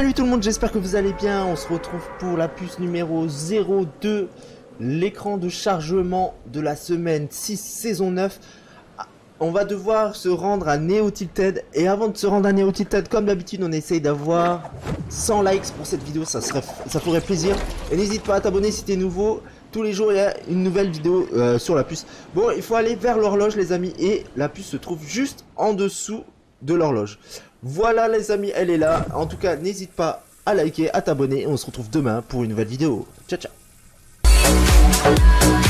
Salut tout le monde, j'espère que vous allez bien. On se retrouve pour la puce numéro 02, l'écran de chargement de la semaine 6, saison 9. On va devoir se rendre à NeoTilted. Et avant de se rendre à NeoTilted, comme d'habitude, on essaye d'avoir 100 likes pour cette vidéo, ça ferait plaisir. Et n'hésite pas à t'abonner si t'es nouveau. Tous les jours, il y a une nouvelle vidéo sur la puce. Bon, il faut aller vers l'horloge, les amis. Et la puce se trouve juste en dessous de l'horloge. Voilà les amis, elle est là. En tout cas, n'hésite pas à liker, à t'abonner. On se retrouve demain pour une nouvelle vidéo. Ciao, ciao.